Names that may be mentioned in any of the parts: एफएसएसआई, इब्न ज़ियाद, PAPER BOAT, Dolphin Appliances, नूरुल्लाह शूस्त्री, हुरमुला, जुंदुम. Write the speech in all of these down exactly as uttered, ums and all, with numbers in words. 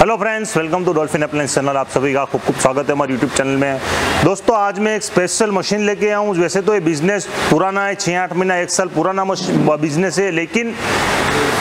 Hello friends, welcome to Dolphin appliance channel. आप सभी का खूब खूब स्वागत है हमारे यूट्यूब चैनल में। दोस्तों, आज मैं एक स्पेशल मशीन लेके आया हूँ। वैसे तो ये बिज़नेस पुराना है, छः आठ महीना एक साल पुराना बिज़नेस है, लेकिन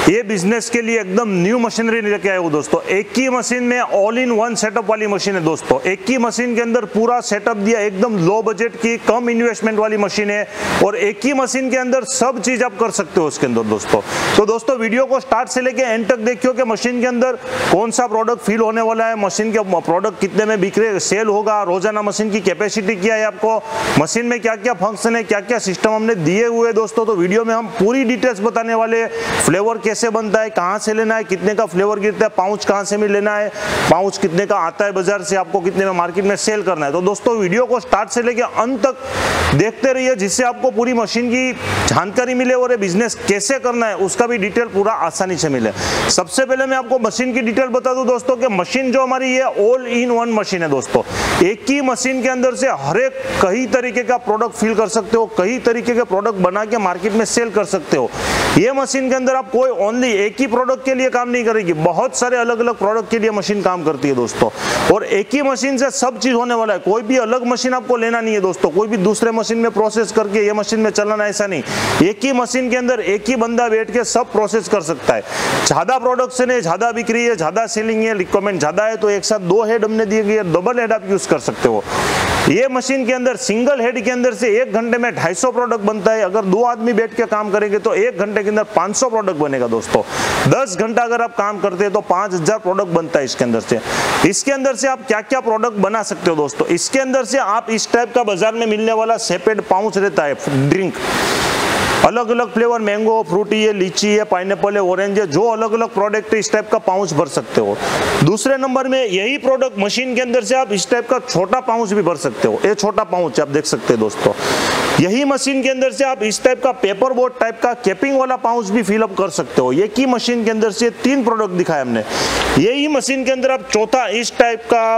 ये बिज़नेस के लिए एकदम न्यू मशीनरी लेके आया हूँ दोस्तों। एक ही मशीन में ऑल इन वन सेटअप वाली मशीन है दोस्तों। एक ही मशीन के अंदर पूरा सेटअप दिया, एकदम लो बजट की कम इन्वेस्टमेंट वाली मशीन है और एक ही मशीन के अंदर सब चीज़ आप कर सकते हो उसके अंदर दोस्तों। तो दोस्तों वीडियो को स्टार्ट से लेके एंड तक देखियो कि मशीन के अंदर कौन सा प्रोडक्ट फील होने वाला है, मशीन के प्रोडक्ट कितने में बिक्री सेल होगा, रोजाना मशीन की कैपेसिटी क्या है, आपको मशीन में क्या क्या फंक्शन है, क्या क्या सिस्टम हमने दिए हुए दोस्तों। तो वीडियो में हम पूरी डिटेल्स बताने वाले, फ्लेवर कैसे बनता है, कहाँ से लेना है, कितने का फ्लेवर गिरता है, पाउच कहाँ से में लेना है, पाउच कितने का आता है बाजार से, आपको कितने में मार्केट में सेल करना है। तो दोस्तों वीडियो को स्टार्ट से लेके अंत तक देखते रहिए, जिससे आपको पूरी मशीन की जानकारी मिले और बिजनेस कैसे करना है उसका भी डिटेल पूरा आसानी से मिले। सबसे पहले मैं आपको मशीन की डिटेल बता दूं दोस्तों कि मशीन जो हमारी ये ऑल इन वन मशीन है दोस्तों। एक ही मशीन के अंदर से हर एक कई तरीके का प्रोडक्ट फील कर सकते हो, कई तरीके के प्रोडक्ट बना के मार्केट में सेल कर सकते हो। ये मशीन के अंदर आप कोई ओनली एक ही प्रोडक्ट के लिए काम नहीं करेगी, बहुत सारे अलग अलग प्रोडक्ट के लिए मशीन काम करती है दोस्तों। और एक ही मशीन से सब चीज होने वाला है, कोई भी अलग मशीन आपको लेना नहीं है दोस्तों। कोई भी दूसरे मशीन में प्रोसेस करके ये मशीन में चलाना ऐसा नहीं, एक ही मशीन के अंदर एक ही बंदा बैठ के सब प्रोसेस कर सकता है। ज्यादा प्रोडक्शन है, ज्यादा बिक्री है, ज्यादा सेलिंग है, रिक्वायरमेंट ज्यादा है, तो एक साथ दो हेड हमने दिए गए, डबल हेड आप यूज कर सकते हो। ये मशीन के अंदर सिंगल हेड के अंदर से एक घंटे में दो सौ पचास प्रोडक्ट बनता है। अगर दो आदमी बैठ के काम करेंगे तो एक घंटे के अंदर पाँच सौ प्रोडक्ट बनेगा दोस्तों। दस घंटा अगर आप काम करते हैं तो पाँच हज़ार प्रोडक्ट बनता है इसके अंदर से। इसके अंदर से आप क्या क्या प्रोडक्ट बना सकते हो दोस्तों। इसके अंदर से आप इस टाइप का बाजार में मिलने वाला सेपरेट पाउच रहता है, ड्रिंक अलग अलग फ्लेवर, मैंगो, फ्रूटी है, लीची है, पाइनएप्पल है, ऑरेंज है, जो अलग अलग प्रोडक्ट है इस टाइप का पाउच भर सकते हो। दूसरे नंबर में यही प्रोडक्ट मशीन के अंदर से आप इस टाइप का छोटा पाउच भी भर सकते हो। ये छोटा पाउच आप देख सकते हैं दोस्तों। यही मशीन के अंदर से आप इस टाइप का पेपर बोर्ड टाइप का कैपिंग वाला पाउच भी फिलअप कर सकते हो। एक ही मशीन के अंदर से तीन प्रोडक्ट दिखाए हमने। यही मशीन के अंदर आप चौथा इस टाइप का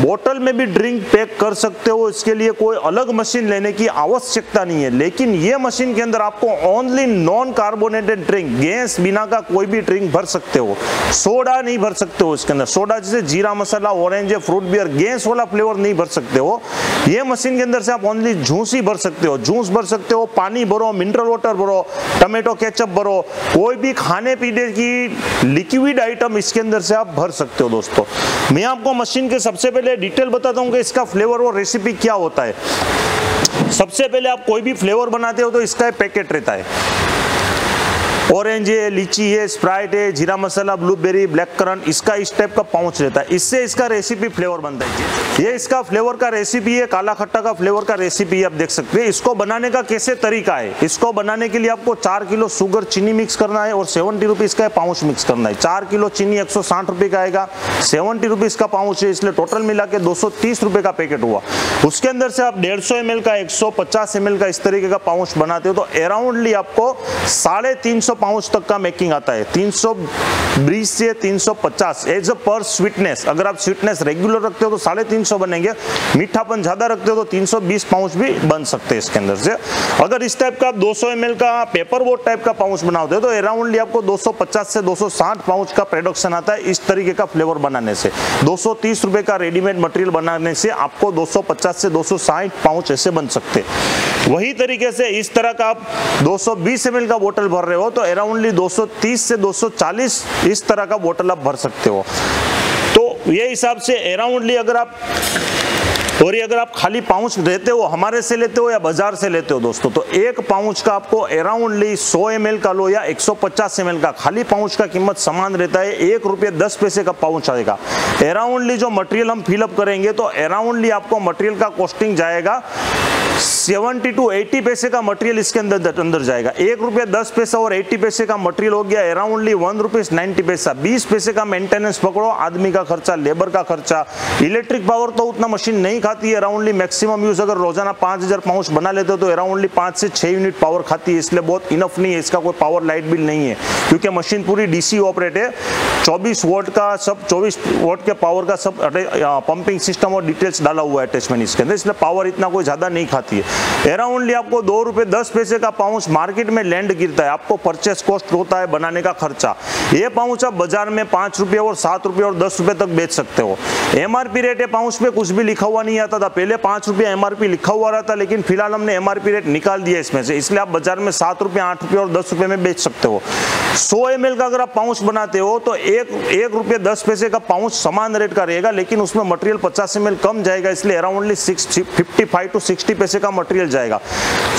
बोतल में भी ड्रिंक पैक कर सकते हो। इसके लिए कोई अलग मशीन लेने की आवश्यकता नहीं है। लेकिन ये मशीन के अंदर आपको only non carbonated drink, gas बिना का कोई भी ड्रिंक भर सकते हो, सोडा नहीं भर सकते हो इसके अंदर। सोडा जैसे जीरा मसाला, ऑरेंज, फ्रूट बियर, गैस वाला फ्लेवर नहीं भर सकते हो। ये मशीन के अंदर से आप ओनली जूस ही भर सकते हो। जूस भर सकते हो, पानी भरो, मिनरल वाटर भरो, टमेटो केचप भरो, कोई भी खाने पीने की लिक्विड आइटम इसके अंदर से आप भर सकते हो दोस्तों। मैं आपको मशीन के सबसे पहले डिटेल बताता हूँ कि इसका फ्लेवर और रेसिपी क्या होता है। सबसे पहले आप कोई भी फ्लेवर बनाते हो तो इसका पैकेट रहता है, ऑरेंज है, लीची है, स्प्राइट है, जीरा मसाला, ब्लूबेरी, ब्लैक करंट, इसका इस टाइप का पाउच रहता है। इससे इसका रेसिपी फ्लेवर बनता है। ये इसका फ्लेवर का रेसिपी है, काला खट्टा का फ्लेवर का रेसिपी आप देख सकते हैं। इसको बनाने का कैसे तरीका है, इसको बनाने के लिए आपको चार किलो शुगर चीनी मिक्स करना है और सेवेंटी रुपीज का पाउच मिक्स करना है। चार किलो चीनी एक सौ साठ रुपये का आएगा, सेवेंटी रुपीज का पाउच है, इसलिए टोटल मिला के दो सौ तीस रुपये का पैकेट हुआ। उसके अंदर से आप डेढ़ सौ एम एल का, एक सौ पचास एम एल का इस तरीके का पाउच बनाते हो तो अराउंडली आपको साढ़े तीन सौ पाउच तक का मेकिंग आता है। तीन सौ बीस से तीन सौ पचास एज अ पर स्वीटनेस। अगर आप स्वीटनेस रेगुलर रखते हो तो साढ़े तीन सौ बनेंगे, मीठापन ज्यादा रखते हो तो तीन सौ बीस पाउच भी बन सकते हैं इसके अंदर से। अगर इस टाइप का आप दो सौ एमएल का पेपर बोट टाइप का पाउच बनाते हो तो अराउंडली आपको दो सौ पचास से दो सौ साठ पाउच का प्रोडक्शन आता है इस तरीके का फ्लेवर बनाने से। दो सौ तीस रुपए का रेडीमेड मटेरियल बनाने से आपको दो सौ पचास से दो सौ साठ पाउच ऐसे बन सकते। वही तरीके से इस तरह का आप दो सौ बीस एमएल का बोतल भर रहे हो तो अराउंडली दो सौ तीस से दो सौ चालीस इस तरह का बोतल आप भर सकते हो। तो ये हिसाब से अराउंडली अगर आप और ये अगर आप खाली पाउच देते हो, हमारे से लेते हो या बाजार से लेते हो दोस्तों, तो एक पाउच का आपको अराउंडली सौ एम एल का लो या एक सौ पचास एम एल का, खाली पाउच का कीमत समान रहता है, एक रुपये दस पैसे का पाउच आएगा। अराउंडली जो मटेरियल हम फिलअप करेंगे तो अराउंडली आपको मटेरियल का कॉस्टिंग जाएगा सेवेंटी टू एटी पैसे का मटेरियल इसके अंदर अंदर जाएगा। एक रुपया दस पैसा और एटी पैसे का मटेरियल हो गया अराउंडली वन रुपीज नाइन्टी पैसा। बीस पैसे का मेंटेनेंस पकड़ो, आदमी का खर्चा, लेबर का खर्चा, इलेक्ट्रिक पावर तो उतना मशीन नहीं खाती है। अराउंडली मैक्सिमम यूज अगर रोजाना पाँच हज़ार पाउच बना लेते हो तो अराउंडली पाँच से छः यूनिट पावर खाती है, इसलिए बहुत इनफ नहीं है। इसका कोई पावर लाइट बिल नहीं है क्योंकि मशीन पूरी डीसी ऑपरेट है। चौबीस वोट का सब चौबीस वोट के पावर का सब पंपिंग सिस्टम और डिटेल्स डाला हुआ है अटैचमेंट इसके अंदर, इसलिए पावर इतना कोई ज़्यादा नहीं खाती है। अराउंडली आपको दो रुपये दस पैसे का पाउच मार्केट में लैंड गिरता है, आपको परचेस कॉस्ट होता है, बनाने का खर्चा। ये पाउच आप बाजार में पाँच रुपये और सात रुपये और दस रुपये तक बेच सकते हो। एमआरपी रेट है, पाउच पे कुछ भी लिखा हुआ नहीं आता था, पहले पाँच रुपये एमआरपी लिखा हुआ रहता, लेकिन फिलहाल हमने एमआरपी रेट निकाल दिया इसमें से, इसलिए आप बाजार में सात रुपये आठ रुपये और दस रुपये में बेच सकते हो। सौ एम एल का अगर आप पाउच बनाते हो तो एक, एक रुपये दस पैसे का पाउच समान रेट का रहेगा, लेकिन उसमें मटेरियल पचास एम एल कम जाएगा, इसलिए aroundly sixty fifty five to sixty पैसे का मटेरियल जाएगा।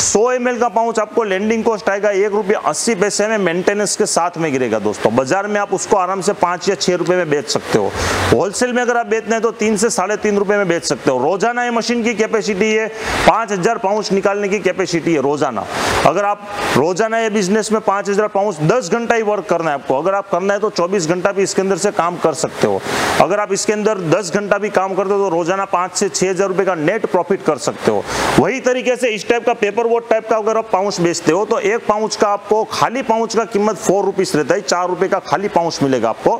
सौ एम एल का पाउच आपको लैंडिंग कॉस्ट आएगा एक रुपये अस्सी पैसे में, मेंटेनेंस के साथ में गिरेगा दोस्तों। बाजार में आप उसको आराम से पाँच या छः रुपये में बेच सकते हो। होलसेल में अगर आप बेचना है तो तीन से साढ़े तीन रुपये में बेच सकते हो। रोजाना ये मशीन की कैपेसिटी है, पाँच हज़ार पाउच निकालने की कैपेसिटी है रोजाना। अगर आप रोजाना ये बिजनेस में पाँच हज़ार पाउच दस घंटा ही वर्क करना है आपको, अगर आप करना है तो चौबीस घंटा भी इसके अंदर से काम कर सकते हो। अगर आप इसके अंदर दस घंटा भी काम करते हो तो रोजाना पाँच से छः हज़ार रुपये का नेट प्रॉफिट कर सकते हो। वही तरीके से इस टाइप का पेपर बोर्ड टाइप का अगर आप पाउच बेचते हो तो एक पाउच का आपको खाली पाउच का कीमत फोर रुपीज़ रहता है, चार रुपये का खाली पाउच मिलेगा आपको।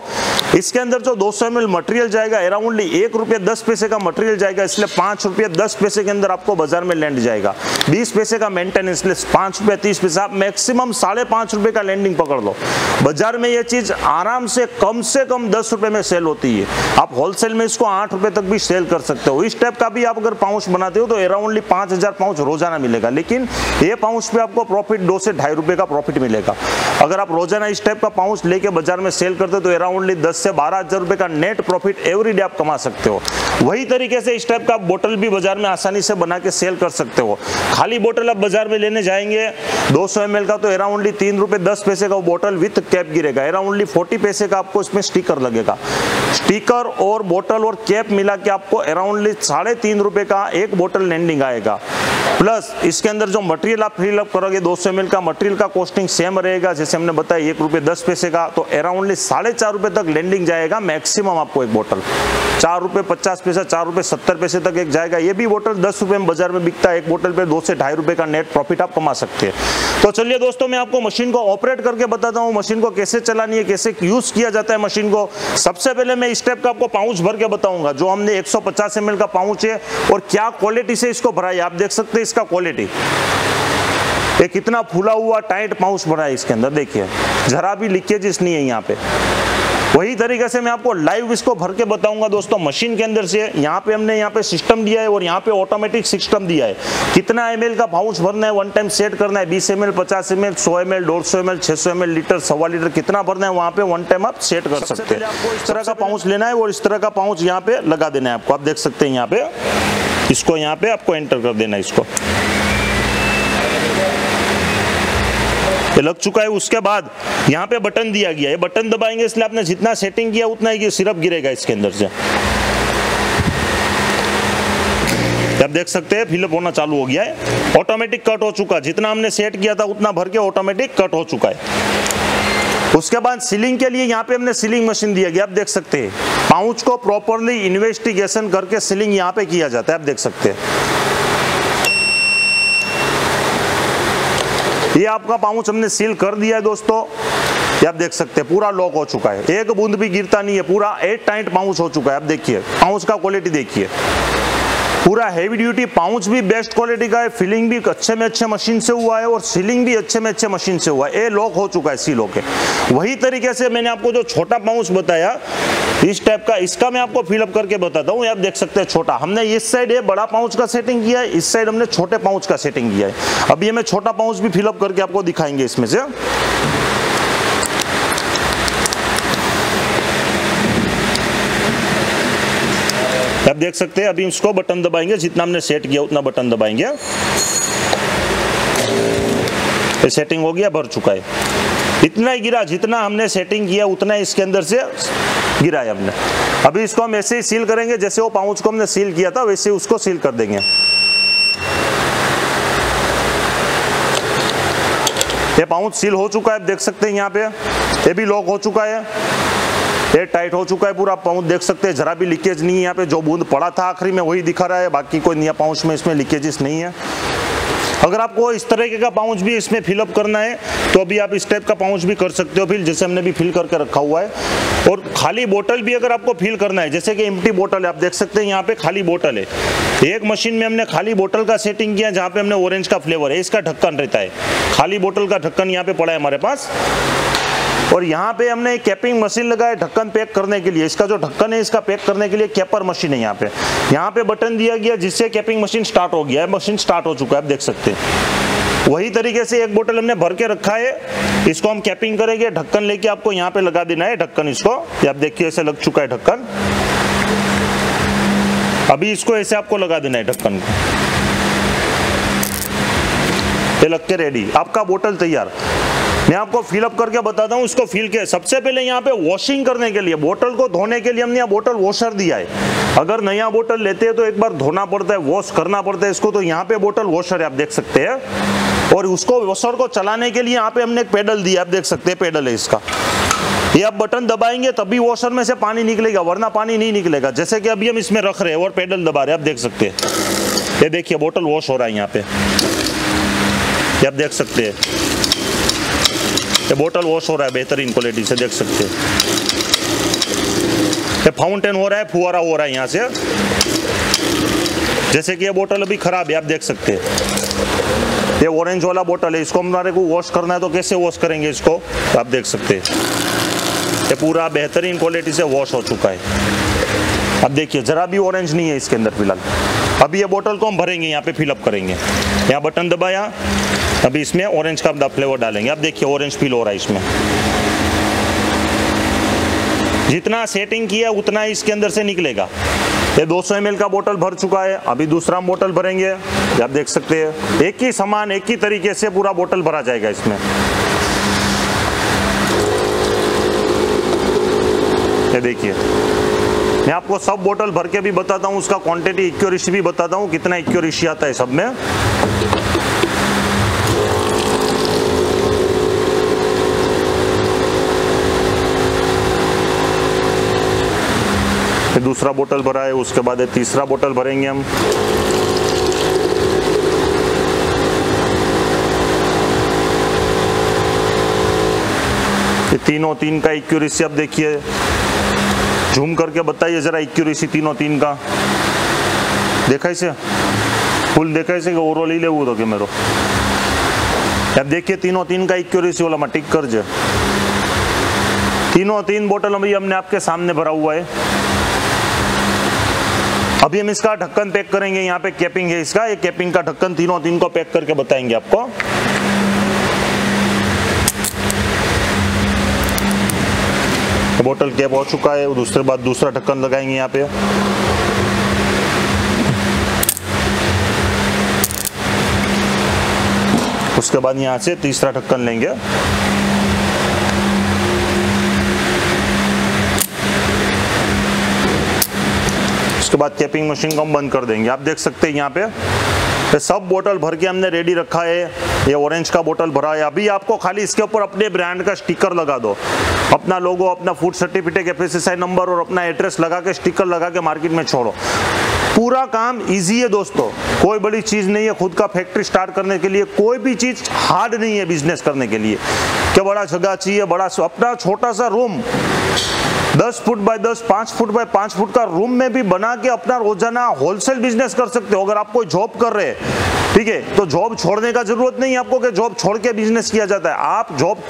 इसके अंदर जो दो सौ एम एल मटेरियल जाएगा, अराउंडली एक रुपये दस पैसे का मटेरियल जाएगा, इसलिए पाँच रुपये दस पैसे के अंदर आपको बाजार में लैंड जाएगा। बीस पैसे का मेंटेनेंस, पाँच रुपये तीस पैसे, आप मैक्सिमम साढ़े पाँच रुपये का लैंडिंग पकड़ लो। बाजार में ये चीज़ आराम से कम से कम दस रुपये में सेल होती है, आप होलसेल में इसको आठ रुपये तक भी सेल कर सकते हो। इस टाइप का भी आप अगर पाउच बनाते हो तो अराउंडली पाँच हज़ार पाउच रोजाना मिलेगा, लेकिन ये पाउच पे आपको प्रॉफिट दो से ढाई रुपये का प्रॉफिट मिलेगा। अगर आप रोजाना इस टाइप का पाउच लेके बाजार में सेल करते हो तो अराउंडली दस से बारह हज़ार रुपये का नेट प्रॉफिट एवरी डे आप कमा सकते हो। वही तरीके से इस टाइप का बोतल भी बाजार में आसानी से बना के सेल कर सकते हो। खाली बोतल आप बाजार में लेने जाएंगे दो सौ एम एल का तो अराउंडली तीन रुपये दस पैसे का वो बोतल विथ कैप गिरेगा, अराउंडली फोर्टी पैसे का आपको इसमें स्टिकर लगेगा। स्टिकर और बोतल और कैप मिला के आपको अराउंडली साढ़े तीन रुपये का एक बोतल लैंडिंग आएगा। प्लस इसके अंदर जो मटेरियल आप फिल अप करोगे दो सौ एम एल का, मटेरियल का कॉस्टिंग सेम रहेगा जैसे हमने बताया एक रुपये दस पैसे का, तो अराउंडली साढ़े चार रुपये तक लैंडिंग जाएगा मैक्सिमम आपको एक बोतल। चार रुपये पचास पैसा, चार रुपये सत्तर पैसे तक एक जाएगा। ये भी बोतल दस रुपये में बाजार में बिकता है, एक बोतल पे दो से ढाई रुपये का नेट प्रॉफिट आप कमा सकते हैं। तो चलिए दोस्तों, मैं आपको मशीन को ऑपरेट करके बताता हूँ, मशीन को कैसे चलानी है, कैसे यूज़ किया जाता है मशीन को। सबसे पहले मैं इस टाइप का आपको पाउच भर के बताऊँगा, जो हमने एक सौ पचास एम एल का पाउच है और क्या क्वालिटी से इसको भरा है। आप देख सकते हैं इसका क्वालिटी, ये कितना फूला हुआ टाइट पाउच भरा है इसके अंदर, देखिए जरा भी लीकेजेस नहीं है यहाँ पे। वही तरीके से मैं आपको लाइव इसको भर के बताऊंगा दोस्तों मशीन के अंदर से। यहाँ पे हमने यहाँ पे सिस्टम दिया है और यहाँ पे ऑटोमेटिक सिस्टम दिया है, कितना एमएल का पाउच भरना है, वन टाइम सेट करना है, बीस एमएल, पचास एमएल, सौ एमएल, डेढ़ सौ एमएल, छह सौ एमएल, लीटर, सवा लीटर, कितना भरना है वहाँ पे वन टाइम आप सेट कर सकते हैं। इस तरह का पाउच लेना है और इस तरह का पाउच यहाँ पे लगा देना है आपको। आप देख सकते हैं यहाँ पे इसको, यहाँ पे आपको एंटर कर देना है इसको, लग चुका है। उसके बाद यहाँ पे बटन दिया गया है, बटन दबाएंगे, इसलिए आपने जितना सेटिंग किया उतना ही सिर्फ गिरेगा इसके अंदर से। आप देख सकते हैं फिलअप होना चालू हो गया है, ऑटोमेटिक कट हो चुका है, जितना हमने सेट किया था उतना भर के ऑटोमेटिक कट हो चुका है। उसके बाद सीलिंग के लिए यहाँ पे हमने सीलिंग मशीन दिया गया, आप देख सकते हैं पाउच को प्रॉपरली इन्वेस्टिगेशन करके सीलिंग यहाँ पे किया जाता है। आप देख सकते हैं ये आपका पाउच हमने सील कर दिया है दोस्तों, ये आप देख सकते हैं पूरा लॉक हो चुका है, एक बूंद भी गिरता नहीं है, पूरा एयर टाइट पाउच हो चुका है। आप देखिए पाउच का क्वालिटी देखिए, पूरा हेवी ड्यूटी पाउच भी बेस्ट क्वालिटी का है, फिलिंग भी अच्छे में अच्छे मशीन से हुआ है और सीलिंग भी अच्छे में अच्छे मशीन से हुआ है। ये लॉक हो चुका है, सील होके। वही तरीके से मैंने आपको जो छोटा पाउच बताया इस टाइप का, इसका मैं आपको फिलअप करके बताता हूँ। आप देख सकते हैं छोटा, हमने इस साइड ये बड़ा पाउच का सेटिंग किया है, इस साइड हमने छोटे पाउच का सेटिंग किया है। अब ये मैं छोटा पाउच भी फिलअप करके आपको दिखाएंगे इसमें से। आप देख सकते हैं अभी इसको बटन दबाएंगे, जितना हमने सेट किया उतना बटन दबाएंगे, ये सेटिंग हो गया, भर चुका है। इतना ही गिरा जितना हमने सेटिंग किया उतना इसके अंदर से गिरा है हमने। अभी इसको हम ऐसे ही सील करेंगे, जैसे वो पाउच को हमने सील किया था वैसे उसको सील कर देंगे। ये पाउच सील हो चुका है, आप देख सकते हैं यहाँ पे ये भी लॉक हो चुका है, ये टाइट हो चुका है पूरा पाउच, देख सकते हैं जरा भी लीकेज नहीं है। यहाँ पे जो बूंद पड़ा था आखिरी में वही दिखा रहा है, बाकी कोई नया पाउच में इसमें लीकेजेस नहीं है। अगर आपको इस तरीके का पाउच भी इसमें फिलअप करना है तो अभी आप इस टाइप का पाउच भी कर सकते हो फिल, जैसे हमने भी फिल करके रखा हुआ है। और खाली बोतल भी अगर आपको फिल करना है, जैसे कि एम्प्टी बोतल है, आप देख सकते हैं यहाँ पे खाली बोतल है, एक मशीन में हमने खाली बोतल का सेटिंग किया जहाँ पे हमने ऑरेंज का फ्लेवर है, इसका ढक्कन रहता है, खाली बोतल का ढक्कन यहाँ पे पड़ा है हमारे पास। और यहाँ पे हमने कैपिंग मशीन लगाया ढक्कन पैक करने के लिए, इसका जो ढक्कन है इसका पैक करने के लिए कैपर मशीन है। यहाँ पे यहाँ पे बटन दिया गया जिससे कैपिंग मशीन स्टार्ट हो गया है, मशीन स्टार्ट हो चुका है, आप देख सकते हैं। वही तरीके से एक बोतल हमने भर के रखा है, इसको हम कैपिंग करेंगे, ढक्कन लेके आपको यहाँ पे लगा देना है ढक्कन, इसको आप देखिए ऐसे लग चुका है ढक्कन। अभी इसको ऐसे आपको लगा देना है ढक्कन को, ये लग के रेडी, आपका बोतल तैयार। मैं आपको फिलअप करके बताता हूँ इसको फिल के। सबसे पहले यहाँ पे वॉशिंग करने के लिए, बोतल को धोने के लिए हमने यहाँ बोतल वॉशर दिया है। अगर नया बोतल लेते हैं तो एक बार धोना पड़ता है, वॉश करना पड़ता है इसको, तो यहाँ पे बोतल वॉशर है आप देख सकते हैं। और उसको वॉशर को चलाने के लिए यहाँ पे हमने एक पेडल दिया आप देख सकते हैं, पेडल है इसका, ये आप बटन दबाएंगे तभी वॉशर में से पानी निकलेगा, वरना पानी नहीं निकलेगा। जैसे कि अभी हम इसमें रख रहे हैं और पेडल दबा रहे हैं आप देख सकते हैं, ये देखिए बोतल वॉश हो रहा है यहाँ पे, ये आप देख सकते हैं ये बोतल वॉश हो रहा है बेहतरीन क्वालिटी से, देख सकते हैं ये फाउंटेन हो रहा है, फुहारा हो रहा है यहाँ से। जैसे कि ये बोतल अभी खराब है आप देख सकते हैं, ये ऑरेंज वाला बोतल है, इसको हमारे को वॉश करना है तो कैसे वॉश करेंगे इसको, तो आप देख सकते हैं ये पूरा बेहतरीन क्वालिटी से वॉश हो चुका है। अब देखिए जरा भी ऑरेंज नहीं है इसके अंदर फिलहाल। अभी ये बोतल को हम भरेंगे, यहाँ पे फिलअप करेंगे, यहाँ बटन दबाया, अभी इसमें ऑरेंज का हम फ्लेवर डालेंगे, अब देखिए ऑरेंज फील हो रहा है इसमें। जितना सेटिंग किया उतना ही इसके अंदर से निकलेगा। ये दो सौ एम एल का बोतल भर चुका है, अभी दूसरा बोतल भरेंगे, आप देख सकते हैं एक ही सामान एक ही तरीके से पूरा बोतल भरा जाएगा इसमें, देखिए। मैं आपको सब बोतल भर के भी बताता हूँ, उसका क्वांटिटी एक्यूरेसी भी बताता हूँ कितना एक्यूरेसी आता है सब में। ये दूसरा बोतल भरा है, उसके बाद ये तीसरा बोतल भरेंगे हम, ये तीनों तीन का एक्यूरेसी आप देखिए, झूम करके बताइए जरा एक्यूरेसी तीनों तीन का, देखा इसे फुल देखा इसे ओवरऑल ही ले वो तो कैमरो, अब देखिए तीनों तीन का एक्यूरेसी वाला मैं टिक कर जे। तीनों तीन बोतल अभी हमने आपके सामने भरा हुआ है। अभी हम इसका ढक्कन पैक करेंगे, यहाँ पे कैपिंग है इसका, ये कैपिंग का ढक्कन तीनों तीन को पैक करके बताएंगे आपको। बोतल कैप हो चुका है, दूसरे बाद दूसरा ढक्कन लगाएंगे यहाँ पे, उसके बाद यहाँ से तीसरा ढक्कन लेंगे, उसके बाद कैपिंग मशीन को हम बंद कर देंगे। आप देख सकते हैं यहाँ पे सब बोतल भर के हमने रेडी रखा है, ये ऑरेंज का बोतल भरा है। अभी आपको खाली इसके ऊपर अपने ब्रांड का स्टिकर लगा दो, अपना लोगो, अपना फूड सर्टिफिकेट, एफएसएसआई नंबर और अपना एड्रेस लगा के स्टिकर लगा के मार्केट में छोड़ो। पूरा काम इजी है दोस्तों, कोई बड़ी चीज़ नहीं है। खुद का फैक्ट्री स्टार्ट करने के लिए कोई भी चीज़ हार्ड नहीं है। बिजनेस करने के लिए क्या बड़ा जगह चाहिए, बड़ा अपना छोटा सा रूम दस फुट बाय दस, पाँच फुट बाय पाँच फुट का रूम में भी बना के अपना रोजाना होलसेल बिजनेस कर सकते हो। अगर आप कोई जॉब कर रहे हैं, ठीक है, तो जॉब छोड़ने का जरूरत नहीं है आपको कि जॉब छोड़ के बिजनेस किया जाता है। आप जॉब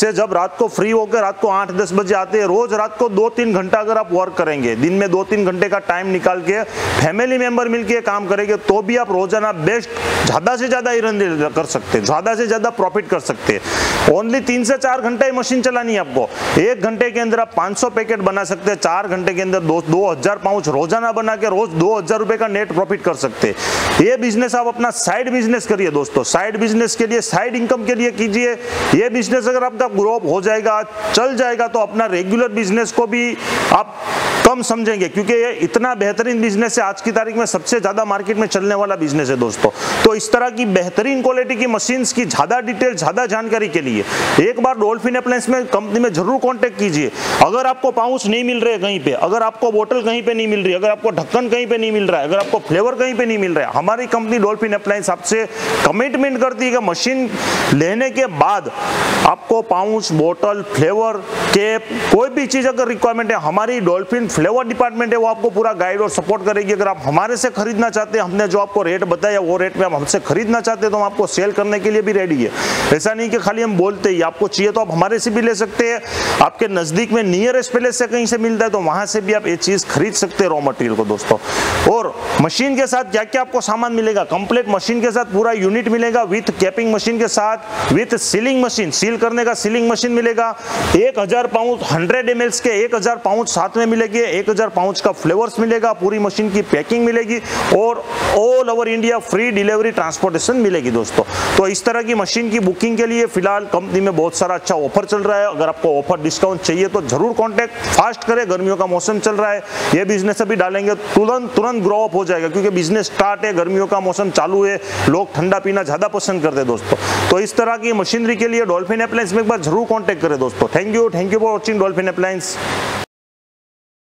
से जब रात को फ्री होकर रात को आठ दस बजे आते हैं, रोज रात को दो तीन घंटा अगर आप वर्क करेंगे, दिन में दो तीन घंटे का टाइम निकाल के फैमिली मेंबर मिलकर काम करेंगे, तो भी आप रोजाना बेस्ट ज़्यादा से ज़्यादा अर्न कर सकते हैं, ज़्यादा से ज़्यादा प्रॉफिट कर सकते हैं। ओनली तीन से चार घंटा ही मशीन चलानी है आपको। एक घंटे के अंदर आप पाँच सौ पैकेट बना सकते हैं, चार घंटे के अंदर दो दो हज़ार पाउच रोजाना बना के रोज दो हज़ार रुपये का नेट प्रॉफिट कर सकते हैं। ये बिजनेस आप अपना साइड बिजनेस करिए दोस्तों, साइड बिजनेस के लिए, साइड इनकम के लिए कीजिए। ये बिजनेस अगर आपका ग्रो अप हो जाएगा, चल जाएगा, तो अपना रेगुलर बिजनेस को भी आप कम समझेंगे, क्योंकि ये इतना बेहतरीन बिजनेस है, आज की तारीख में सबसे ज़्यादा मार्केट में चलने वाला बिजनेस है दोस्तों। तो इस तरह की बेहतरीन क्वालिटी की मशीन्स की ज़्यादा डिटेल ज़्यादा जानकारी के लिए एक बार डॉल्फिन अप्लायंस में कंपनी में जरूर कांटेक्ट कीजिए। अगर आपको पाउच नहीं मिल रहे कहीं पे, अगर आपको बोतल कहीं पे नहीं मिल रही, अगर आपको ढक्कन कहीं पे नहीं मिल रहा है, अगर आपको फ्लेवर कहीं पे नहीं मिल रहा है, हमारी कंपनी डॉल्फिन अप्लायंस आपसे कमिटमेंट करती है कि मशीन लेने के बाद आपको पाउच, बोतल, फ्लेवर, कैप, कोई भी चीज़ अगर रिक्वायरमेंट है, हमारी डॉल्फिन फ्लेवर डिपार्टमेंट है वो आपको पूरा गाइड और सपोर्ट करेगी। अगर आप हमारे से खरीदना चाहते हैं, हमने जो आपको रेट बताया वो रेट में आप हमसे खरीदना चाहते हैं तो हम आपको सेल करने के लिए भी रेडी है। ऐसा नहीं कि खाली हम बोलते ही, आपको चाहिए तो आप हमारे से भी ले सकते हैं, आपके नज़दीक में नियरेस्ट पैलेस से कहीं से मिलता है तो वहाँ से भी आप ये चीज़ खरीद सकते हैं रॉ मटेरियल को दोस्तों। और मशीन के साथ क्या क्या आपको सामान मिलेगा, कंप्लीट मशीन के साथ पूरा यूनिट मिलेगा विथ कैपिंग मशीन के साथ, विथ सीलिंग मशीन, सील करने का सीलिंग मशीन मिलेगा। एक हजार पाउंड हंड्रेड एम एल के एक हजार पाउंड साथ में मिलेगी, एक हजार पाउंड का फ्लेवर्स मिलेगा, पूरी मशीन की पैकिंग मिलेगी और all over India free delivery transportation मिलेगी दोस्तों। तो इस तरह की मशीन की बुकिंग के लिए फिलहाल कंपनी में बहुत सारा अच्छा ऑफर चल रहा है। अगर आपको ऑफर डिस्काउंट चाहिए तो जरूर कॉन्टेक्ट फास्ट करें, गर्मियों का मौसम चल रहा है, ये बिजनेस अभी डालेंगे तुरंत तुरंत ग्रो अप हो जाएगा क्योंकि बिजनेस स्टार्ट है, गर्मियों का मौसम चालू है, लोग ठंडा पीना ज्यादा पसंद करते हैं दोस्तों। तो इस तरह की मशीनरी के लिए डॉल्फिन अप्लायंस में एक बार जरूर कॉन्टेक्ट करें दोस्तों। Thank you, thank you for watching Dolphin appliance.